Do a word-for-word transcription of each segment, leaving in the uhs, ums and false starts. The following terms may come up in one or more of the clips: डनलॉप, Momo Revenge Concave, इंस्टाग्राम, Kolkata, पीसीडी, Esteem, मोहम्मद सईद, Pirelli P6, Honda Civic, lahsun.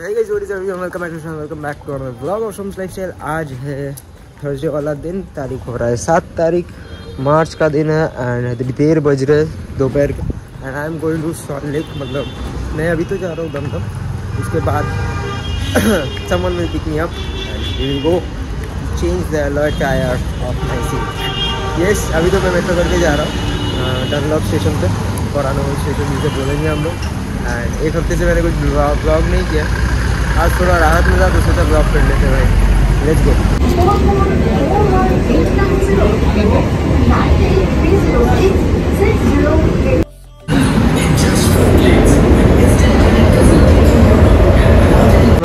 आज है थर्सडे वाला दिन, तारीख हो रहा है सात तारीख मार्च का दिन है एंड दोपहर बज रहे दोपहर का and I am going to सॉलिक, मतलब मैं अभी तो जा रहा हूँ दमदम, उसके बाद someone will pick me up and we will go change the alloy tyre of my seat. Yes, अभी तो मैं मेट्रो करके जा रहा हूँ डनलॉप स्टेशन पे, पुराना स्टेशन जिसे बोलेंगे हम लोग। एंड एक हफ्ते से मैंने कुछ ब्लॉग नहीं किया, आज थोड़ा राहत मिला तो सोचा ब्लॉग कर लेते हैं भाई। Let's go.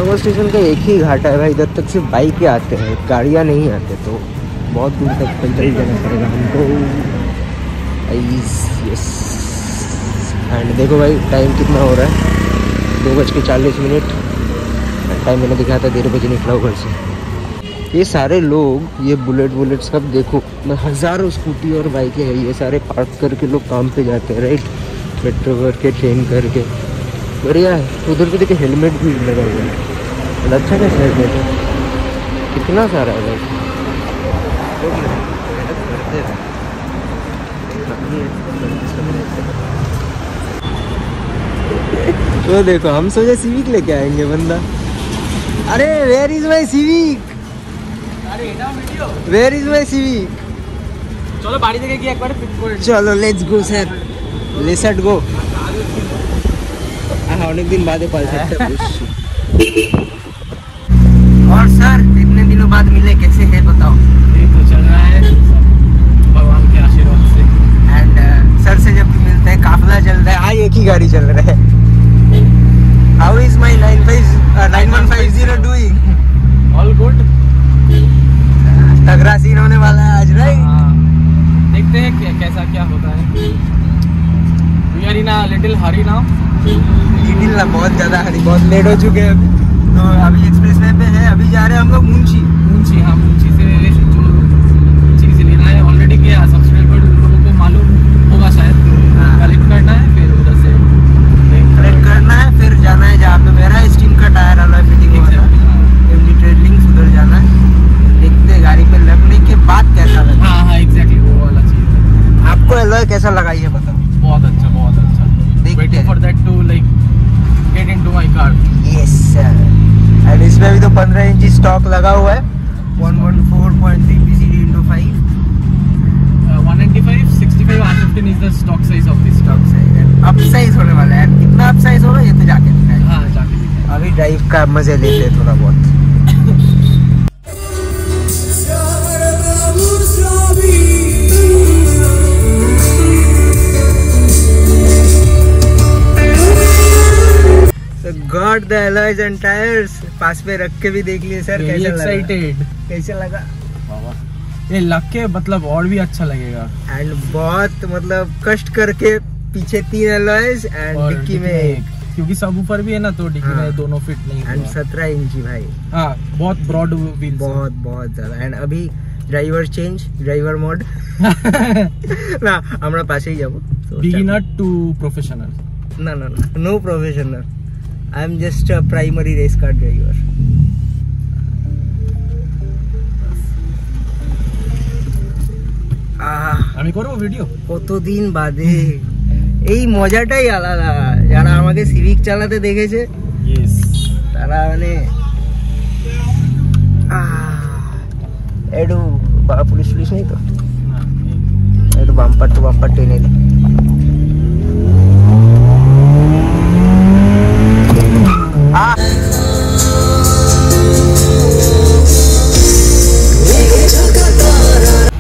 मोमो स्टेशन का एक ही घाटा है भाई, इधर तक सिर्फ बाइक ही आते हैं, गाड़ियाँ नहीं आते, तो बहुत दूर तक पैदल जाना पड़ेगा हमको। एंड देखो भाई टाइम कितना हो रहा है, दो बज के चालीस मिनट टाइम मैंने दिखाया था, डेढ़ बजे निकला घर से। ये सारे लोग, ये बुलेट बुलेट सब देखो, मैं हज़ारों स्कूटी और बाइकें है, ये सारे पार्क करके लोग काम पे जाते हैं, राइट, मेट्रो करके ट्रेन करके। बढ़िया है, उधर भी देखिए हेलमेट भी लगा हुआ है, अच्छा खासा हेलमेट है, कितना सारा है भाई। तो देखो हम सोचे सिविक लेके आएंगे बंदा, अरे वेयर इज माय सिविक, अरे ना video where is my Civic. चलो बाड़ी देखे कि एक बार पिक कर, चलो let's go sir, let's go. हां अनेक दिन बाद पलट सकते हैं। और सर इतने दिनों बाद मिले, कैसे हैं बताओ? ठीक तो चल रहा है भगवान के आशीर्वाद से। एंड सर से जब मिलते हैं काफिला चल रहा है, आज एक ही गाड़ी चल रहा है। How is my nine one five zero doing? All good. तगड़ा सीन होने वाला है आज, राइट? देखते हैं क्या कैसा क्या होता है। We are in a little hurry now. Little ना, बहुत ज़्यादा हरी, बहुत लेट हो चुके हैं। तो अभी एक्सप्रेसवे पे है, अभी जा रहे हैं हम लोग मुंशी। मुंशी हाँ, मुंशी से जो चीज़ लेना है ऑलरेडी क्या सब्सक्राइबर लोगों को मालूम होगा शायद, कलेक्ट करना है फिर उधर से करना है, फिर जाना है जहाँ पे मेरा स्टीम का टायर अलॉय फिटिंग हो रहा है, एमडी ट्रेडलिंग उधर जाना है, देखते गाड़ी पे लगने के बाद कैसा लगा। हाँ हाँ एग्जैक्टली वो वाला चीज़। आपको अलॉय कैसा लगा ये बताओ? बहुत अच्छा, बहुत अच्छा, देखते हैं। For that to like get into my car. Yes sir. And इसमें भी तो पंद्रह इंच स्टॉक लगा हुआ है, one fourteen point three पीसीडी into five, one ninety five sixty five one fifteen is the stock size of this car. अब size होने वाला है, कितना अब साइज होगा ये तो जाके दिखाएं। हाँ जाके दिखाएं, अभी ड्राइव का मजे लेते हैं थोड़ा बहुत। Got the alloys and tyres पास पे रख के भी देख लिए सर, कैसा लगा? एक्साइटेड, कैसा लगा? ये लग के मतलब और भी अच्छा लगेगा। एंड बहुत मतलब कष्ट करके पीछे तीन अलॉयज एंड डिक्की में एक, क्योंकि सब ऊपर भी है ना, तो डिक्की में दोनों फिट नहीं हुआ। एंड सत्रह इंची भाई, हाँ बहुत ब्रॉड व्हील, बहुत बहुत ज़्यादा। एंड अभी ड्राइवर चेंज, ड्राइवर मोड ना हमारा पास ही जाओ, बिगिनर टू प्रोफेशनल। ना ना ना, no professional, I am just a primary race car driver. আমি করব ভিডিও কতদিন বাদে, এই মজাটাই আলাদা। যারা আমাকে সিভিক চালাতে দেখেছে यस তারা মানে এডু পুলিশ পুলিশ নেই তো, না এডু বাম্পার টু বাম্পার টেনে দেয়।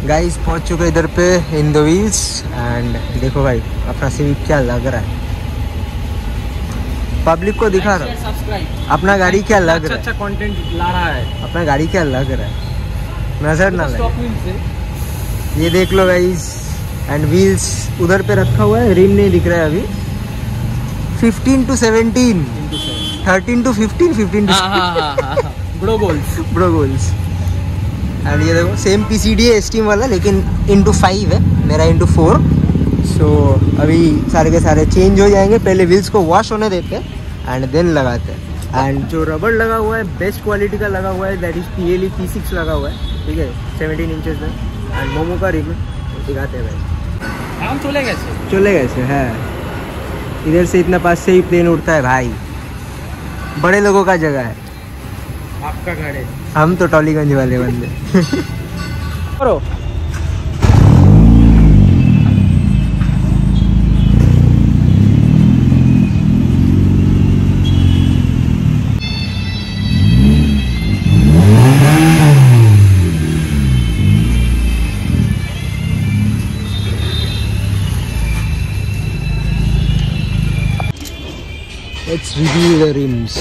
गाइस पहुंच चुके इधर पे इन द व्हील्स एंड देखो भाई अपना सिविक क्या लग रहा है, पब्लिक को दिखा रहा हूँ अपना गाड़ी क्या लग रहा है। अच्छा कंटेंट ला रहा है, अपना गाड़ी क्या लग रहा है, नजर ना लगे। ये देख लो गाइस, एंड व्हील्स उधर पे रखा हुआ है, रिम नहीं दिख रहा है अभी। Fifteen to seventeen, thirteen to fifteen, fifteen to bro goals, bro goals. And ये देखो सेम पीसीडी है स्टीम वाला, लेकिन इंटू फाइव है, मेरा इंटू फोर। सो अभी सारे के सारे चेंज हो जाएंगे, पहले व्हील्स को वॉश होने देते हैं एंड देन लगाते हैं। एंड जो रबड़ लगा हुआ है बेस्ट क्वालिटी का लगा हुआ है, that is PLE P six लगा हुआ है, ठीक है, सेवेंटीन इंचेस में। एंड मोमो का रिव्यू दिखाते हैं भाई। हम चले गए थे चले गए थे है, इधर से इतना पास से ही प्लेन उड़ता है भाई, बड़े लोगों का जगह है। आपका घर है, हम तो टॉलीगंज वाले बंदे। करो Let's review the rims.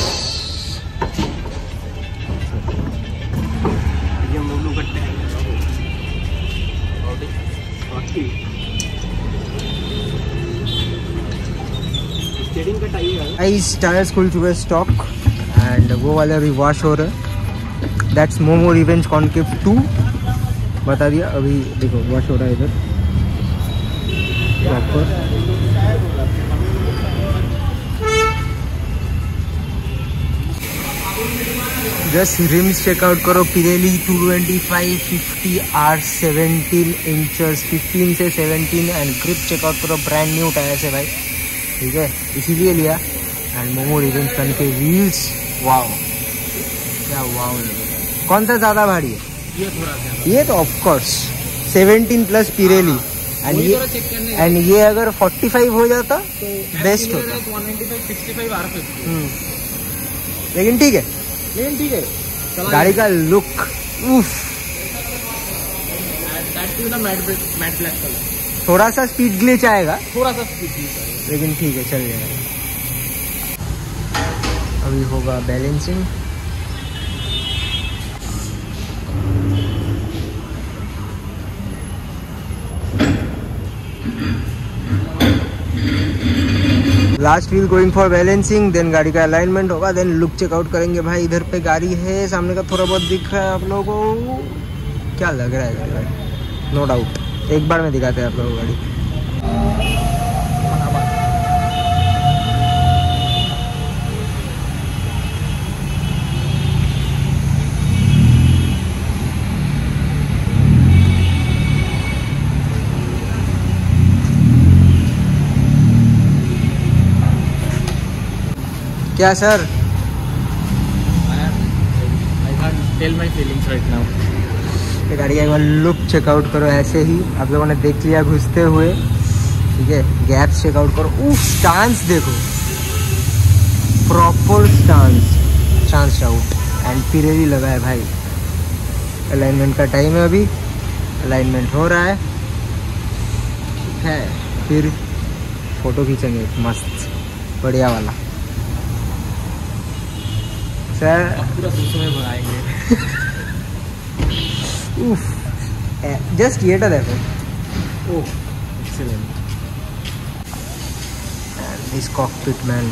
ये मोमो का टैग लगा हुआ है। बाकी स्टीयरिंग का टायर है। इस टायर्स खुल चुके हैं स्टॉक एंड वो वाला रिवॉश हो रहा है। दैट्स मोमो रिवेंज कॉन्केव टू बता दिया। अभी देखो वॉश हो रहा है इधर प्रॉपर। जस्ट रिम्स चेकआउट करो, Pirelli two twenty five fifty R seventeen inches, fifteen से सेवेंटीन एंड ग्रिप चेकआउट करो, ब्रांड न्यू टायर से भाई, ठीक है, इसीलिए लिया। And Momo revenge concave wheels, wow क्या वाओ लगे। कौन सा ज़्यादा भारी है? ये थोड़ा सा, ये तो of course seventeen plus Pirelli. And ये एंड ये अगर फोर्टी फाइव हो जाता तो बेस्ट होता, लेकिन ठीक है, लेकिन ठीक है गाड़ी का लुक। उफ, थोड़ा सा स्पीड ग्लिच आएगा, थोड़ा सा स्पीड ग्लिच आएगा, लेकिन ठीक है चल जाएगा। अभी होगा balancing. Last wheel going for balancing, then गाड़ी का अलाइनमेंट होगा, देन लुक चेकआउट करेंगे भाई। इधर पे गाड़ी है, सामने का थोड़ा बहुत दिख रहा है आप लोगों को, क्या लग रहा है गाड़ी, नो डाउट। एक बार में दिखाते हैं आप लोगों को गाड़ी। क्या सर, गाड़ी का एक बार लुक चेकआउट करो, ऐसे ही आप लोगों ने देख लिया घुसते हुए, ठीक है, गैप्स चेकआउट करो। उफ, स्टांस देखो, proper stance, stance out. And Pirelli लगा है भाई। अलाइनमेंट का टाइम है, अभी अलाइनमेंट हो रहा है, ठीक है, फिर फोटो खींचेंगे मस्त बढ़िया वाला। उफ, जस्ट ये तो देखो, oh excellent this cockpit man.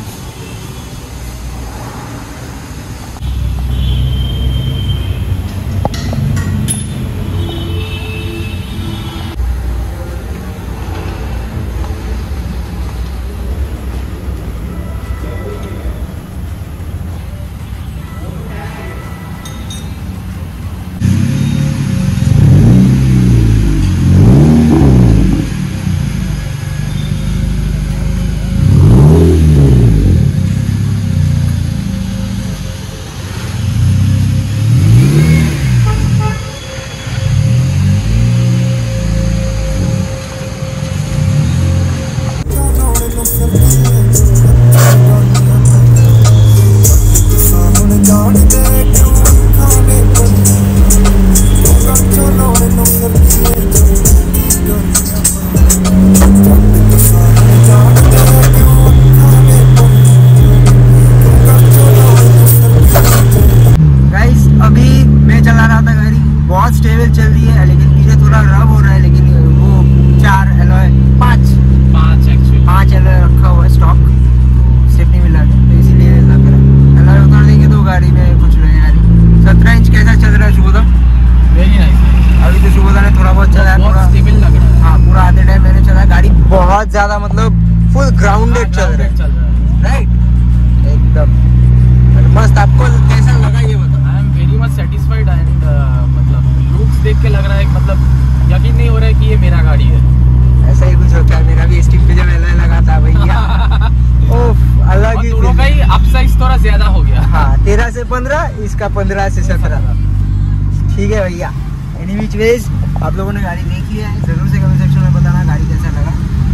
ज्यादा मतलब फुल ग्राउंडेड चल रहा है, राइट, एकदम। मस्त। आपको कैसा लगा ये बताओ? I am very much satisfied and मतलब लुक्स देख के लग रहा है मतलब यकीन नहीं हो रहा है कि ये मेरा गाड़ी है। ऐसा ही कुछ होता है, मेरा भी स्टीम पे जब एलॉय लगा था भैया ओफ अलग ही, दोनों का ही अपसाइज थोड़ा ज्यादा हो गया। हां तेरह से पंद्रह, इसका पंद्रह से सत्रह। ठीक है भैया, एनी विच वेज आप लोगों ने गाड़ी देखी है, जरूर से कमेंट सेक्शन में बताना गाड़ी कैसा लगा।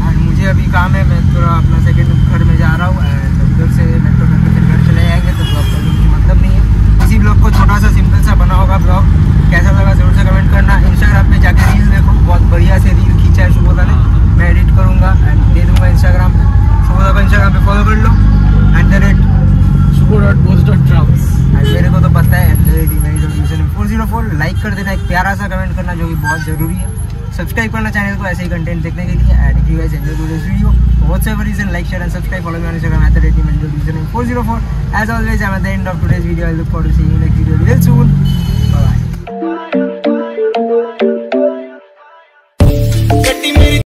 एंड मुझे अभी काम है, मैं थोड़ा अपना सेकंड घर में जा रहा हूँ एंड उधर से मेट्रो में फिर घर चले जाएंगे, तो ब्लॉग का मतलब नहीं है। इसी ब्लॉग को छोटा सा सिंपल सा बना होगा ब्लॉग, कैसा लगा जरूर से कमेंट करना। इंस्टाग्राम पर जाकर रील देखो, बहुत बढ़िया से रील खींचा है शुभोदा ने, मैं एडिट करूँगा एंड दे दूँगा इंस्टाग्राम पर। शुभोदा को इंस्टाग्राम पर फॉलो कर लो at the rate Shubho dot Bose dot ट्राउस। मेरे को तो पता है फोर जीरो फोर। लाइक कर देना, एक प्यारा सा कमेंट करना जो कि बहुत जरूरी है। सब्सक्राइब करना चैनल को ऐसे ही कंटेंट देखने के लिए। And if you guys enjoy this video whatever reason, like share and subscribe. Follow me on इंस्टाग्राम at the rate username four zero four. As always I am at the end of today's video. I look forward to seeing you next video real soon. Bye bye.